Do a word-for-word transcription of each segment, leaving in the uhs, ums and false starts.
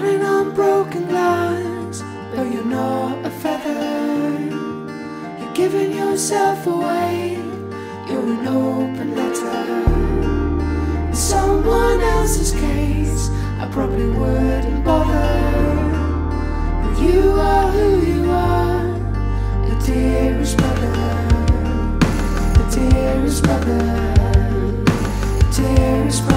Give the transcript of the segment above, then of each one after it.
treading on broken lines, though you're not a feather. You're giving yourself away, you're an open letter. In someone else's case, I probably wouldn't bother. But you are who you are, the dearest brother, the dearest brother. Dearest brother.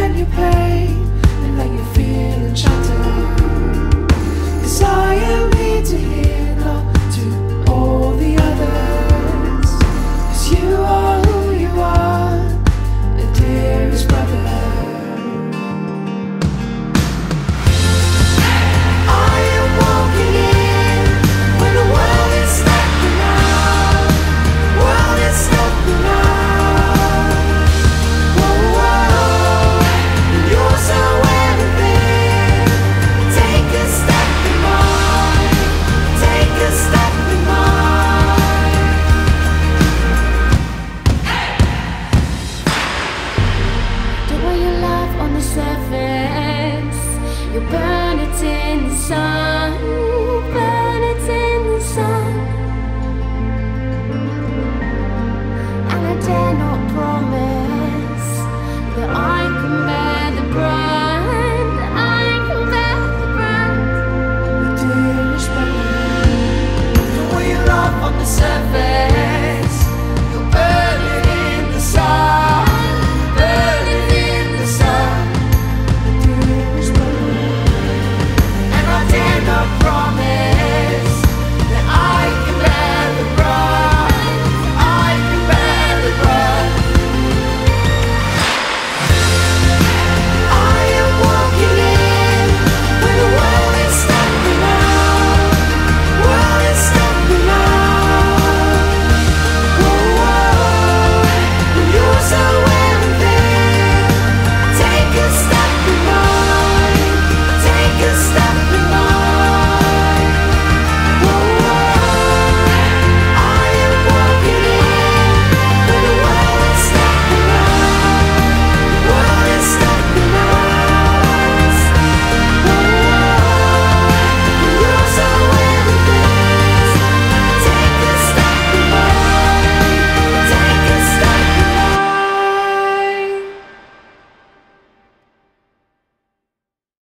And your pain, and let you feel enchanted. Desire me to hear, not to all the others. Cause you are who you are, the dearest brother. I am walking in when the world is stepping out. World is stepping out. You burn it in the sun, burn it in the sun. And I dare not promise that I can bear the brand, I can bear the brand. The dearest brother, the way you love on the surface.